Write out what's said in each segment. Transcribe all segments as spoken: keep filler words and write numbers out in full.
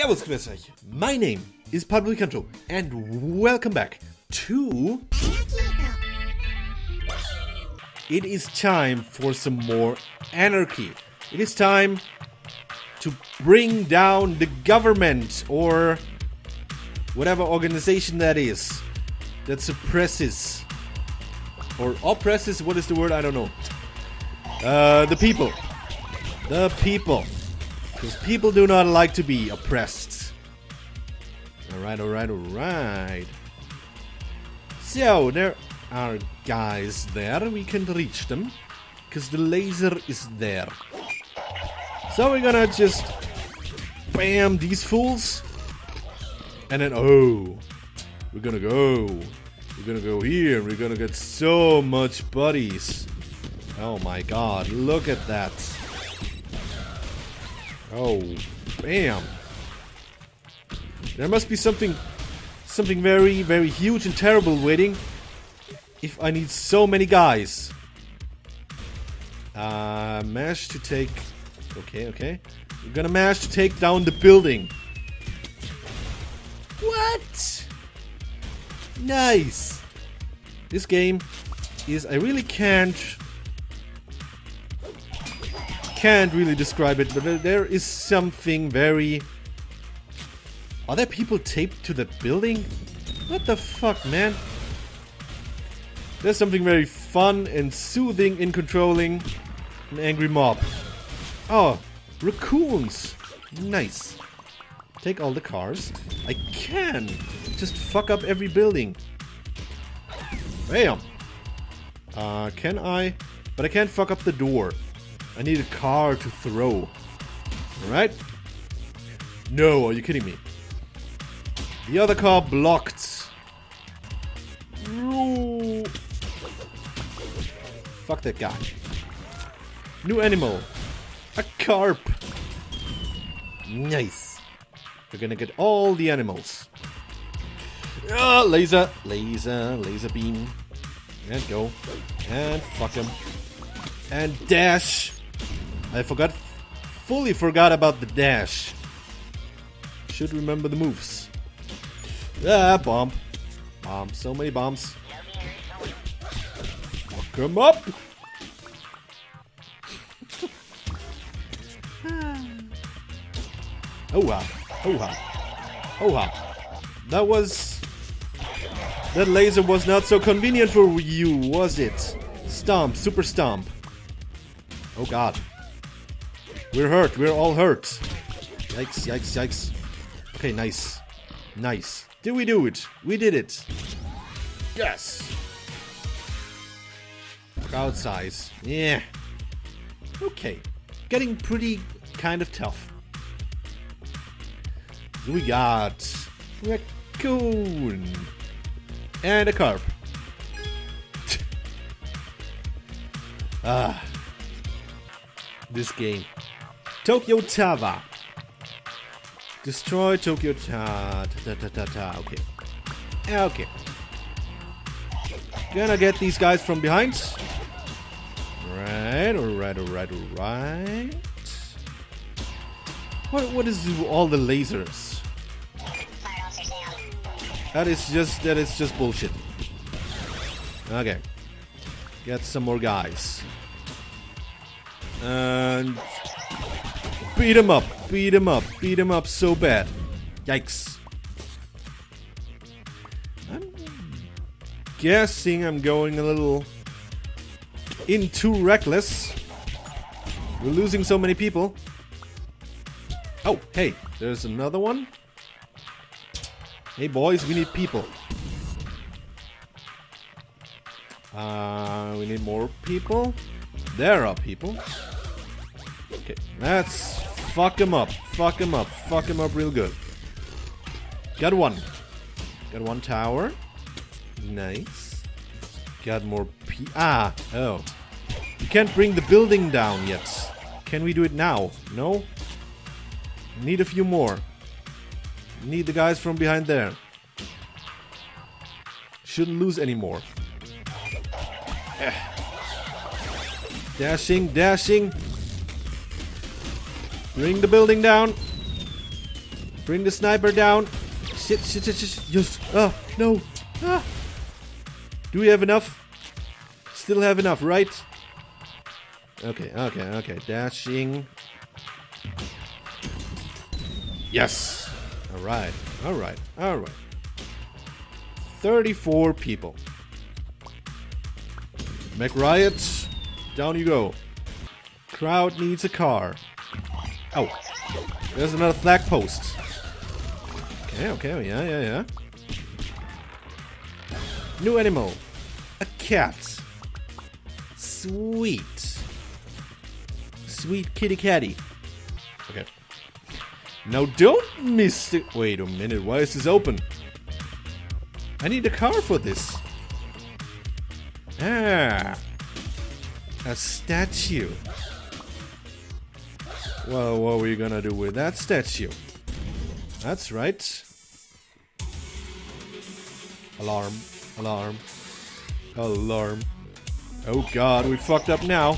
Servus, grüß euch. My name is Pablo Picanto and welcome back to... It is time for some more anarchy. It is time to bring down the government or whatever organization that is that suppresses or oppresses, what is the word? I don't know. Uh, the people. The people. Because people do not like to be oppressed. Alright, alright, alright. So, there are guys there. We can reach them. Because the laser is there. So we're gonna just... bam these fools. And then, oh. We're gonna go. We're gonna go here. We're gonna get so much buddies. Oh my god, look at that. Oh, bam. There must be something... something very, very huge and terrible waiting. If I need so many guys. Uh, mash to take... Okay, okay. We're gonna mash to take down the building. What? Nice. This game is... I really can't... Can't really describe it, but there is something very... Are there people taped to the building? What the fuck, man? There's something very fun and soothing in controlling an angry mob. Oh, raccoons! Nice. Take all the cars. I can just fuck up every building. Bam! Uh, can I? But I can't fuck up the door. I need a car to throw. Alright? No, are you kidding me? The other car blocked. No. Fuck that guy. New animal. A carp. Nice. We're gonna get all the animals. Ah, laser, laser, laser beam. And go. And fuck him. And dash. I forgot, fully forgot about the dash. Should remember the moves. Ah, bomb. Bomb, so many bombs. Fuck him up. Oh wow, oh wow, oh wow. That was... That laser was not so convenient for you, was it? Stomp, super stomp. Oh god. We're hurt, we're all hurt. Yikes, yikes, yikes. Okay, nice. Nice. Did we do it? We did it. Yes. Crowd size. Yeah. Okay. Getting pretty kind of tough. We got raccoon. And a carp. Ah. This game. Tokyo Tower. Destroy Tokyo Tower. Ta, ta, ta, ta. Okay. Okay. Gonna get these guys from behind. Alright, alright, alright, alright. What, what is all the lasers? That is just, that is just bullshit. Okay. Get some more guys. And beat him up, beat him up, beat him up so bad. Yikes. I'm guessing I'm going a little in too reckless. We're losing so many people. Oh, hey, there's another one. Hey boys, we need people. Uh, we need more people. There are people. Okay, let's fuck him up, fuck him up, fuck him up real good. Got one. Got one tower. Nice. Got more pe- Ah, oh. You can't bring the building down yet. Can we do it now? No? Need a few more. Need the guys from behind there. Shouldn't lose any more. Dashing, dashing. Bring the building down. Bring the sniper down. Shit, shit, shit, shit. Just. Ah, no. Ah. Do we have enough? Still have enough, right? Okay, okay, okay. Dashing. Yes. All right, all right, all right. thirty-four people. Mech riots. Down you go. Crowd needs a car. Oh, there's another flag post. Okay, okay, yeah, yeah, yeah. New animal. A cat. Sweet. Sweet kitty catty. Okay. Now don't miss the... Wait a minute, why is this open? I need a car for this. Ah. A statue. Well, what are we gonna do with that statue? That's right. Alarm. Alarm. Alarm. Oh god, we fucked up now.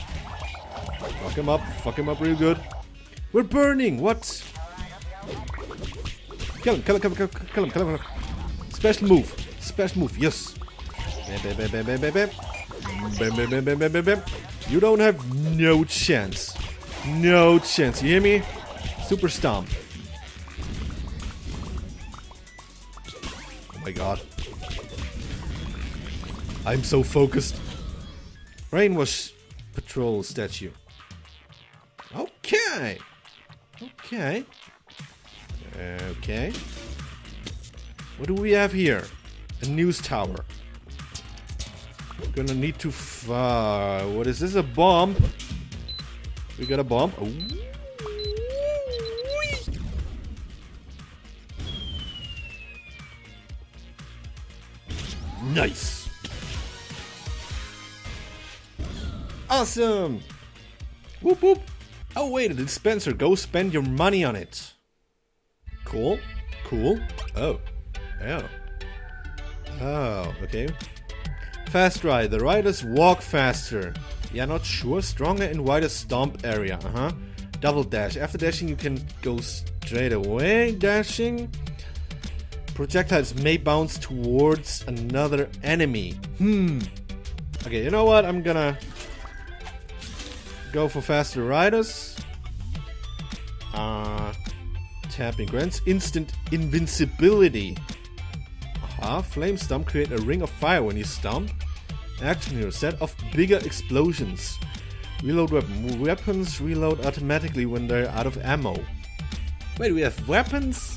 Fuck him up. Fuck him up real good. We're burning! What? Kill him, kill him, kill him, kill him, kill him, kill him. Special move. Special move, yes. Bam, bam, bam, bam, bam, bam. Bam, bam, bam, bam, bam, bam, bam. You don't have no chance. No chance, you hear me? Super stomp. Oh my god. I'm so focused. Rainwash patrol statue. Okay. Okay. Okay. What do we have here? A news tower. We're gonna need to... F uh, what is this? A bomb? We got a bomb. Oh. Nice. Awesome. Whoop whoop. Oh wait, a dispenser. Go spend your money on it. Cool. Cool. Oh. Oh. Oh. Okay. Fast ride. The riders walk faster. Yeah, not sure. Stronger and wider stomp area. Uh huh. Double dash. After dashing, you can go straight away. Dashing. Projectiles may bounce towards another enemy. Hmm. Okay, you know what? I'm gonna go for faster riders. Uh, tapping grants instant invincibility. Aha. Uh-huh. Flame stomp. Create a ring of fire when you stomp. Action hero, set off bigger explosions. Reload weapon. Weapons reload automatically when they're out of ammo. Wait, we have weapons?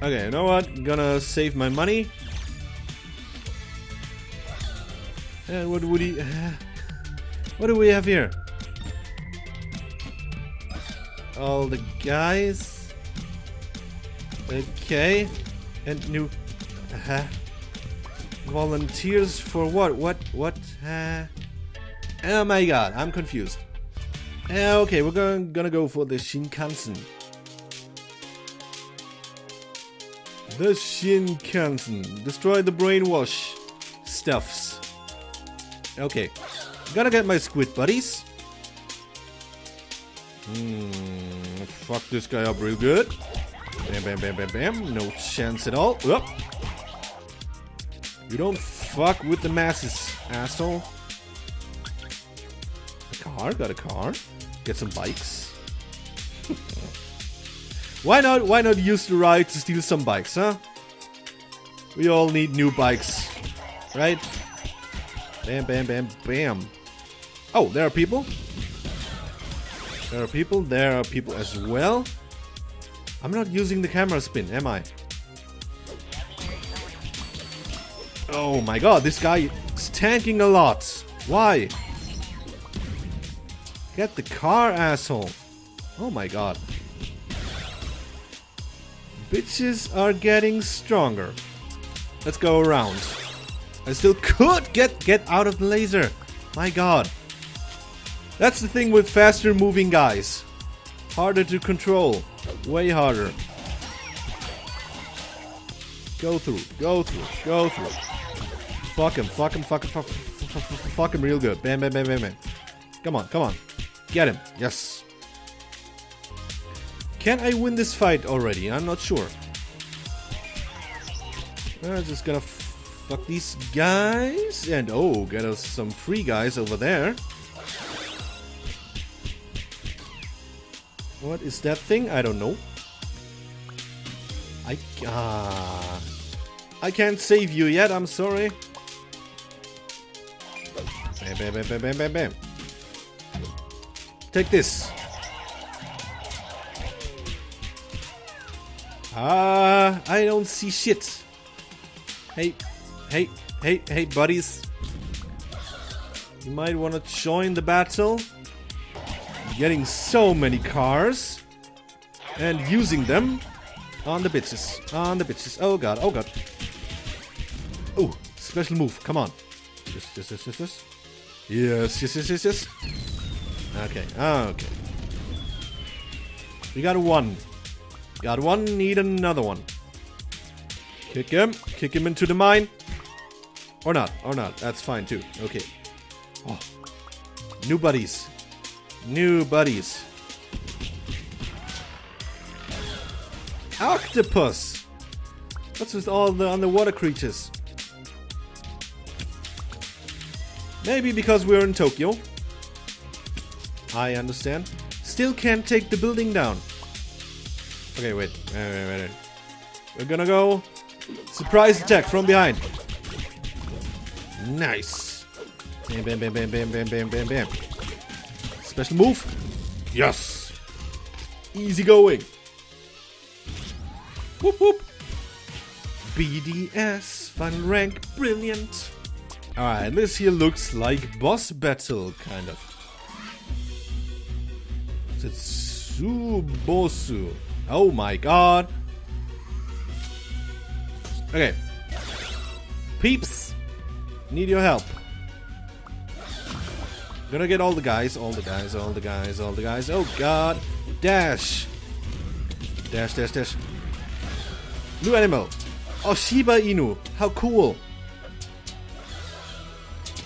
Okay, you know what? I'm gonna save my money. And what would he... Uh, what do we have here? All the guys. Okay. And new... Uh-huh. Volunteers for what? What? What? Uh, oh my god, I'm confused. Uh, okay, we're going, gonna go for the Shinkansen. The Shinkansen. Destroy the brainwash stuffs. Okay, gotta get my squid buddies. Hmm, fuck this guy up real good. Bam, bam, bam, bam, bam. No chance at all. Oh. You don't fuck with the masses, asshole. A car, got a car. Get some bikes. Why not? Why not use the ride to steal some bikes, huh? We all need new bikes, right? Bam, bam, bam, bam. Oh, there are people. There are people. There are people as well. I'm not using the camera spin, am I? Oh my god, this guy is tanking a lot. Why? Get the car, asshole. Oh my god. Bitches are getting stronger. Let's go around. I still could get get out of the laser. My god. That's the thing with faster moving guys. Harder to control. Way harder. Go through, go through, go through. Fuck him, fuck him, fuck him, fuck him, fuck him, fuck him real good. Bam, bam, bam, bam, bam. Come on, come on. Get him. Yes. Can I win this fight already? I'm not sure. I'm just gonna fuck these guys. And oh, get us some free guys over there. What is that thing? I don't know. I, ah, I can't save you yet, I'm sorry. Bam, bam, bam, bam, bam, bam, bam. Take this. Ah, I don't see shit. Hey, hey, hey, hey, buddies. You might want to join the battle. Getting so many cars and using them on the bitches, on the bitches. Oh god, oh god. Oh, special move. Come on. Yes, yes, yes, yes, yes. Yes, yes, yes, yes, yes. Okay, okay. We got one. Got one, need another one. Kick him. Kick him into the mine. Or not, or not. That's fine too. Okay. Oh. New buddies. New buddies. Octopus! What's with all the underwater creatures? Maybe because we're in Tokyo. I understand. Still can't take the building down. Okay, wait. Wait, wait, wait. We're gonna go surprise attack from behind. Nice. Bam, bam, bam, bam, bam, bam, bam, bam, bam. Special move. Yes. Easy going. Whoop, whoop. B D S. Final rank. Brilliant. Alright, this here looks like boss battle, kind of. It's Tsubosu. Oh my god. Okay. Peeps. Need your help. Gonna get all the guys, all the guys, all the guys, all the guys. Oh god. Dash. Dash, dash, dash. New animal. Oh, Shiba Inu. How cool.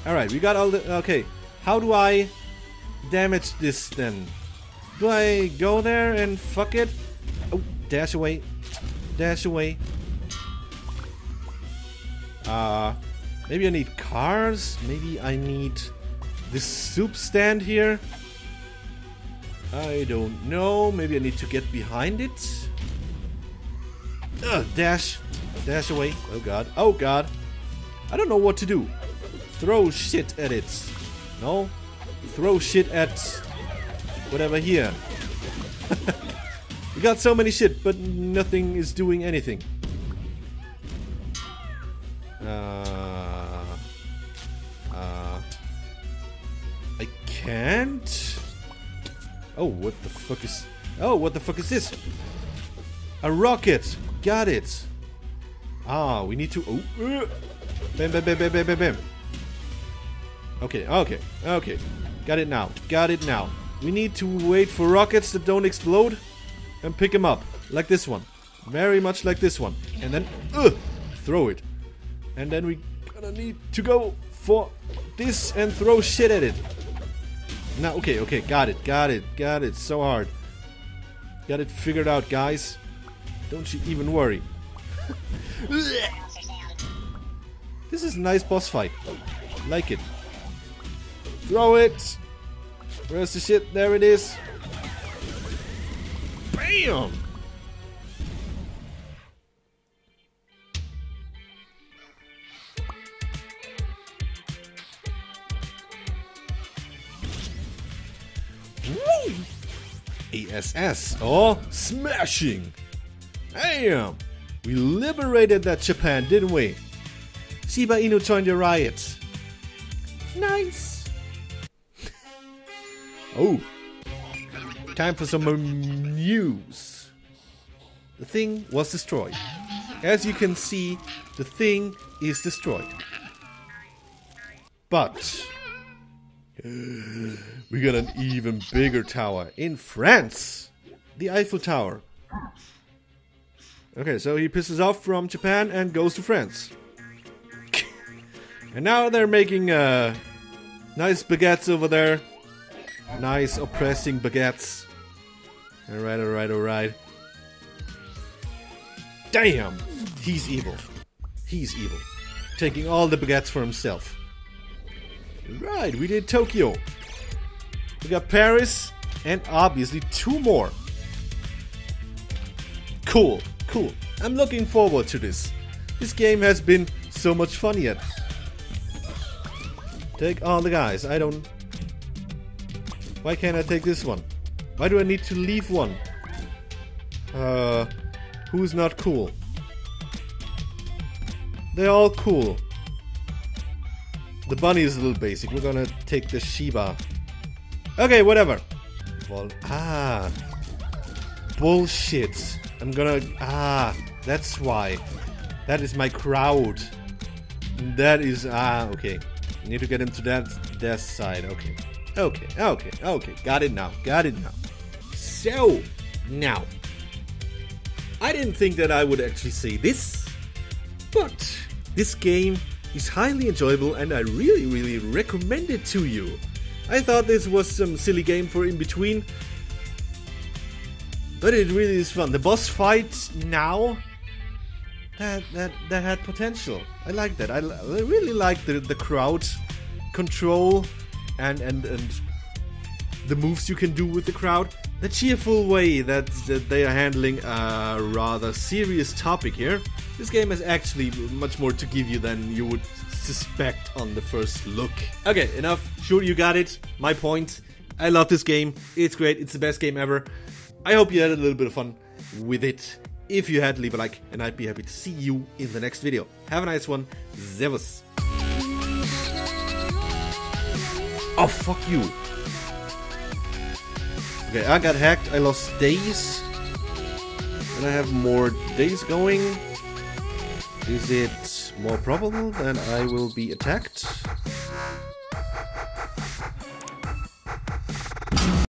Alright, we got all the... Okay. How do I damage this then? Do I go there and fuck it? Oh, dash away. Dash away. Uh, maybe I need cars? Maybe I need... this soup stand here? I don't know. Maybe I need to get behind it? Ugh, dash. Dash away. Oh god. Oh god. I don't know what to do. Throw shit at it. No? Throw shit at whatever here. We got so many shit, but nothing is doing anything. Uh... Uh... I can't. Oh, what the fuck is? Oh, what the fuck is this? A rocket. Got it. Ah, we need to. Oh, uh. Bam, bam, bam, bam, bam, bam, bam. Okay, okay, okay. Got it now. Got it now. We need to wait for rockets that don't explode and pick them up, like this one, very much like this one, and then uh, throw it, and then we gonna need to go for this and throw shit at it. Now, okay, okay, got it, got it, got it, so hard. Got it figured out, guys. Don't you even worry. This is a nice boss fight. Like it. Throw it. Where's the shit? There it is. Bam! Woo! A S S or smashing. Damn! We liberated that Japan, didn't we? Shiba Inu joined the riot. Nice. Oh. Time for some news. The thing was destroyed. As you can see, the thing is destroyed. But we got an even bigger tower in France. The Eiffel Tower. Okay, so he pisses off from Japan and goes to France. And now they're making uh, nice baguettes over there. Nice oppressing baguettes. Alright, alright, alright. Damn! He's evil. He's evil, taking all the baguettes for himself. Right, we did Tokyo. We got Paris, and obviously two more. Cool, cool. I'm looking forward to this. This game has been so much fun yet. Take all the guys. I don't... Why can't I take this one? Why do I need to leave one? Uh, who's not cool? They're all cool. The bunny is a little basic. We're gonna take the Shiba. Okay, whatever. Well, ah. Bullshit. I'm gonna... Ah, that's why. That is my crowd. That is... Ah, okay. I need to get him to that, that side. Okay. Okay, okay, okay. Got it now. Got it now. So, now. I didn't think that I would actually say this, but this game is highly enjoyable and I really, really recommend it to you. I thought this was some silly game for in between, but it really is fun. The boss fight now, that that, that had potential. I like that. I, I really like the, the crowd control and, and, and the moves you can do with the crowd. The cheerful way that, that they are handling a rather serious topic here. This game has actually much more to give you than you would suspect on the first look. Okay, enough. Sure, you got it. My point. I love this game. It's great. It's the best game ever. I hope you had a little bit of fun with it. If you had, leave a like, and I'd be happy to see you in the next video. Have a nice one. Servus. Oh, fuck you. Okay, I got hacked, I lost days, and I have more days going. Is it more probable that I will be attacked?